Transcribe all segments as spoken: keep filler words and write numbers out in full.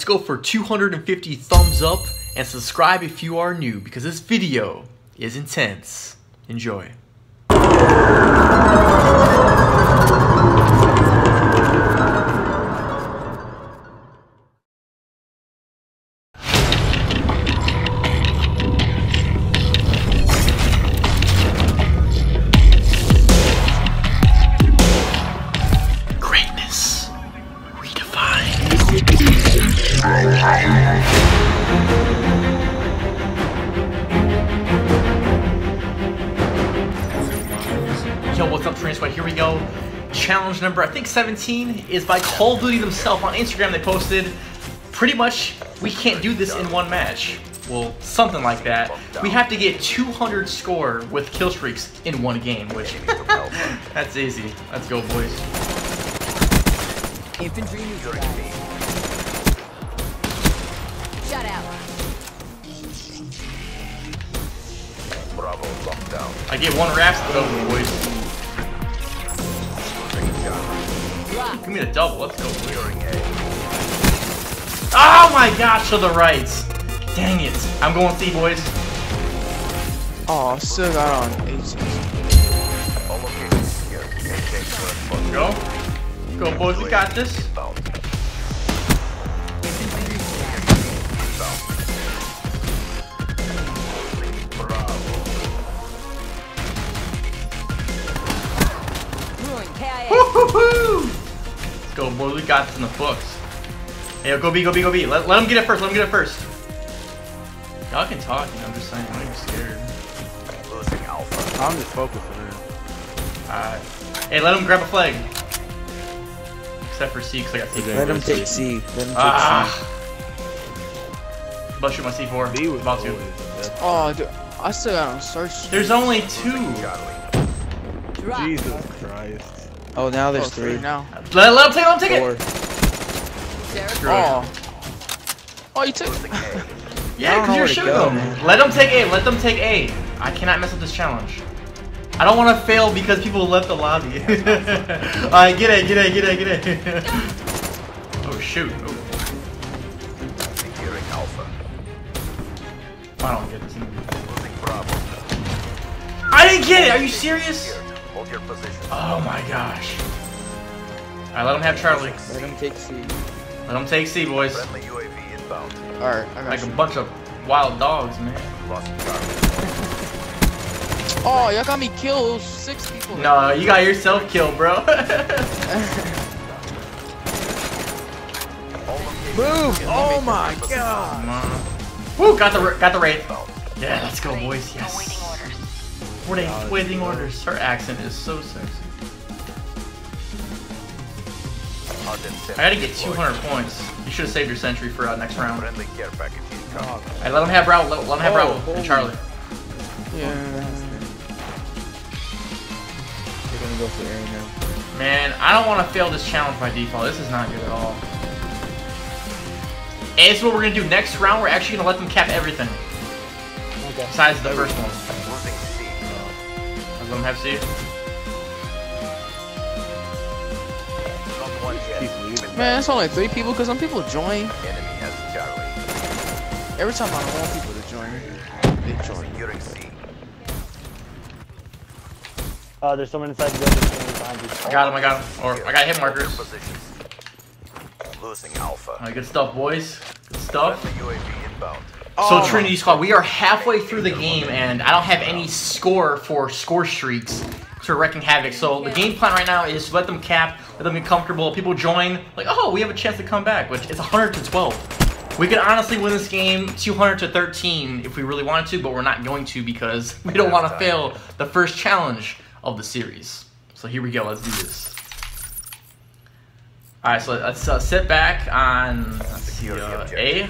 let's go for two hundred fifty thumbs up and subscribe if you are new, because this video is intense. Enjoy. Challenge number, I think seventeen, is by Call of Duty themselves. On Instagram they posted, pretty much, we can't do this in one match. Well, something like that. We have to get two hundred score with kill streaks in one game, which, that's easy. Let's go, boys. Infantry neutral. Shut out. Bravo, lockdown. I get one raps, but over, boys. Give me the double, let's go. Oh my gosh, to the right. Dang it. I'm going C, boys. Oh, still got on aces. Go. Go, boys, we got this. Let's go, boy. We got this in the books. Hey, yo, go B, go B, go B. Let, let him get it first. Let him get it first. Y'all can talk, you know, I'm just saying. I'm not even scared. I'm losing alpha. I'm just focused on it. Alright. Hey, let him grab a flag. Except for C, because I got C. Let him take C. Let him take ah. C. About to shoot my C four. B was about to. Oh, dude. I still got on search. There's only two. Jesus Christ. Oh, now there's oh, three. three now. Let, let him take it, let him take Four. it! Oh. oh, you took it. Yeah, because you're shooting them. Man. Let them take A, let them take A. I cannot mess up this challenge. I don't want to fail because people left the lobby. Alright, get it, get it, get it, get it. Oh, shoot. Oh. Securing alpha. I don't get this. I didn't get it! Are you serious? Hold your position. Oh my gosh. Alright, let him have Charlie. Let him take C. Let him take C, boys. Friendly U A V inbound. Alright, I got Like you. a bunch of wild dogs, man. Lost oh, y'all got me killed. Six people. No, you got yourself killed, bro. Move! Oh my god. Woo, got the got the Wraith. Yeah, let's go, boys. Yes. Waiting, waiting orders. Her accent is so sexy. I gotta get two hundred points. You should have saved your sentry for uh, next round. I right, let him have Raul. Let, let him have Raul oh, and Charlie. Yeah. They're gonna go for Aaron now. Man, I don't want to fail this challenge by default. This is not good at all. And this is what we're gonna do next round. We're actually gonna let them cap everything. Okay. Besides the first one. Let him have C. Man, it's only three people because some people join. Every time I want people to join, they join. Uh, there's someone inside the building. I got him, I got him. Or I got hit markers. Losing alpha. Alright, good stuff, boys. Good stuff. U A V inbound. So Trinity Squad, we are halfway through the game and I don't have any score for score streaks to wrecking havoc. So the game plan right now is to let them cap, let them be comfortable. People join, like, oh, we have a chance to come back, which is one hundred to twelve. We could honestly win this game two hundred to thirteen if we really wanted to, but we're not going to because we don't want to fail the first challenge of the series. So here we go, let's do this. All right, so let's uh, sit back on let's see, uh, A.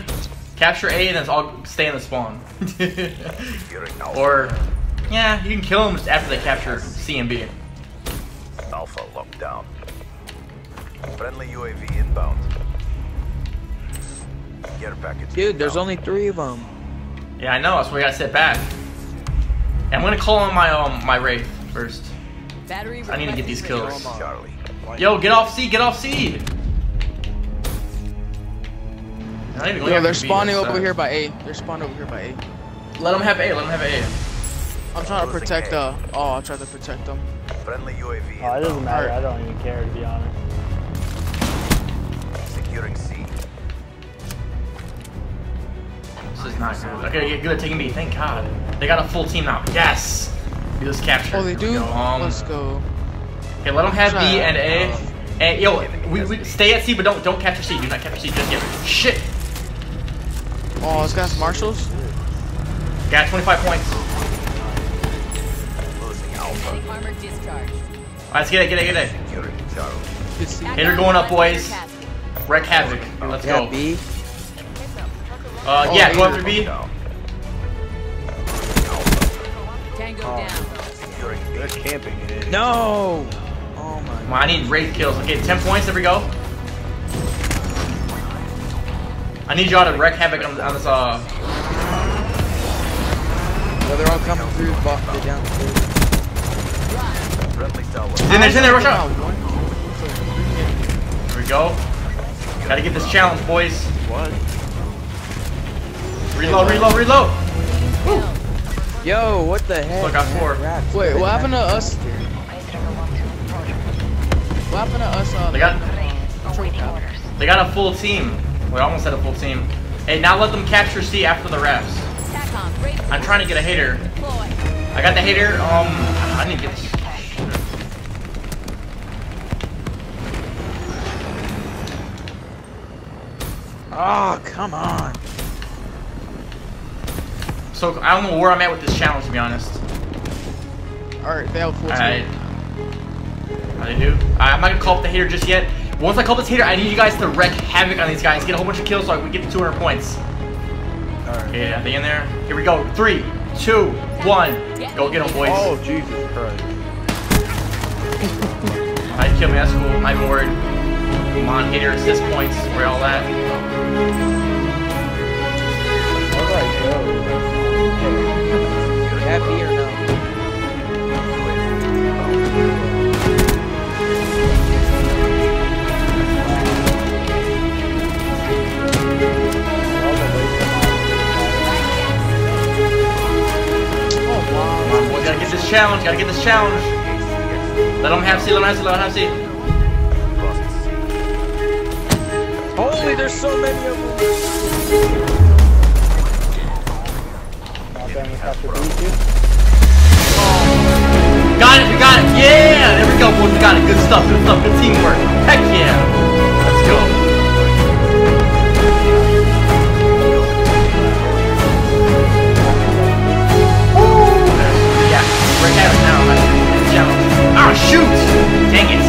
Capture A and then all stay in the spawn. Or, yeah, you can kill them just after they capture C and B. Alpha lockdown. Friendly U A V inbound. Get it back. Dude, there's only three of them. Yeah, I know. That's so why we gotta sit back. And I'm gonna call on my um my Wraith first. Battery I need to get these kills. Charlie. Yo, get off C, get off C. Not even going yeah, they're spawning B, over so. here by A. They're spawned over here by A. Let them have A. Let them have A. I'm trying to protect. Uh, oh, I'll try to protect them. Friendly U A V. Oh, it doesn't matter. Right. I don't even care, to be honest. Securing C. This is not good. Okay, get good at taking B. Thank God. They got a full team now. Yes. Get this capture. Oh, they do. Go. Um, Let's go. Okay, let them have B and A. Uh, And yo, we, we stay at C, but don't don't capture C. Do not capture C just yet. Shit. Oh, this guy's marshals. Got twenty-five points. Armor discharge. All right, let's get it, get it, get it. Hater going up, boys. Wreck havoc. Let's go. Uh, yeah, go after B. Tango down. They're camping. No. Oh my God. I need Wraith kills. Okay, ten points. There we go. I need y'all to wreck havoc on, on this. Uh. Yeah, they're all coming through. Buff, they're down. It's in there, it's in there. Rush out. There we go. Gotta get this challenge, boys. What? Reload, reload, reload. Woo. Yo, what the heck? Look, I got four. Wait, what happened to us? What happened to us? Uh, they, got, they got a full team. We almost had a full team. Hey, now let them capture C after the refs. I'm trying to get a hater. I got the hater. Um, I didn't get this. Oh, come on. So, I don't know where I'm at with this challenge, to be honest. Alright, they have a full team. I do. I'm not gonna call up the hater just yet. Once I call up this hater, I need you guys to wreak havoc on these guys. Get a whole bunch of kills so I can get to two hundred points. Alright. Okay, are they in there? Here we go. Three, two, one. Go get them, boys. Oh, Jesus Christ. Alright, kill me. That's cool. I'm not worried. Come on, hater. Assist points. Where all that? Alright, go. Happy or no? Gotta get this challenge, gotta get this challenge. Let them have C, let them have C, let them have C. Holy, there's so many of them. Got it, we got it, yeah! There we go, boys, we got it. Good stuff, good stuff, good teamwork. Heck yeah! Let's go. Ah, shoot! Dang it!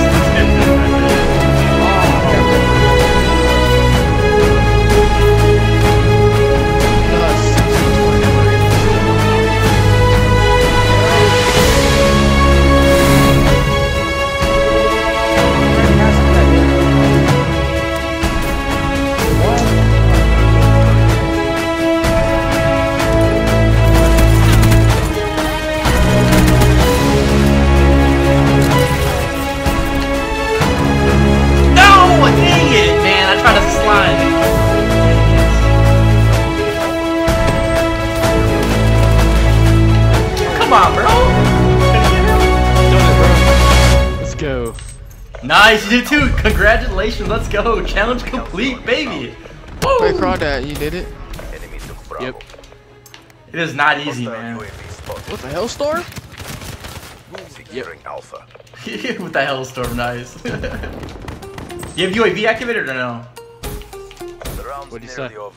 Nice, you did too. Congratulations. Let's go. Challenge complete, baby. Woo! Wait, Crawdad, you did it? Yep. It is not easy, man. What the hell, storm? Securing Alpha. What the hell, storm? Nice. You have U A V activated or no? What do you say? You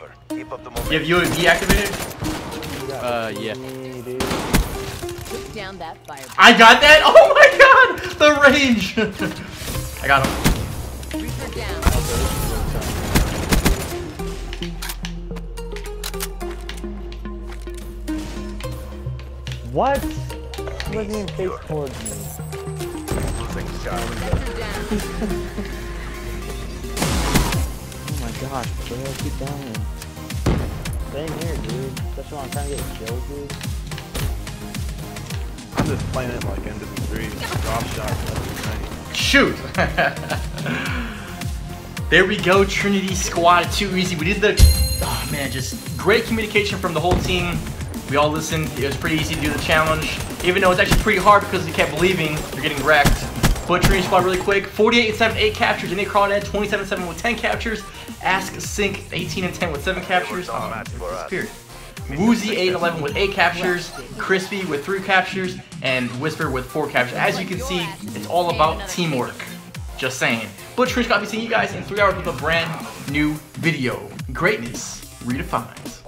have U A V activated? Uh, yeah. Down that fire. I got that! Oh my God! The range! I got him. Reaper down. What? He wasn't even face towards me. Oh my gosh, bro, keep dying. Stay in here, dude. That's why I'm trying to get killed, dude. I'm just playing it like M W three. Drop shot. Shoot! There we go, Trinity Squad. Too easy. We did the. and just great communication from the whole team. We all listened. It was pretty easy to do the challenge, even though it's actually pretty hard because you kept leaving. You're getting wrecked. But Trinity Squad really quick. forty-eight and seven, eight captures. In a Crawdad, twenty-seven and seven with ten captures. Ask Sync, eighteen and ten with seven captures. Um, Spirit. Woozy, eight and eleven with eight captures. Crispy with three captures. And Whisper with four captures. As you can see, it's all about teamwork. Just saying. But Trinity Squad, be seeing you guys in three hours with a brand new video. Greatness redefines.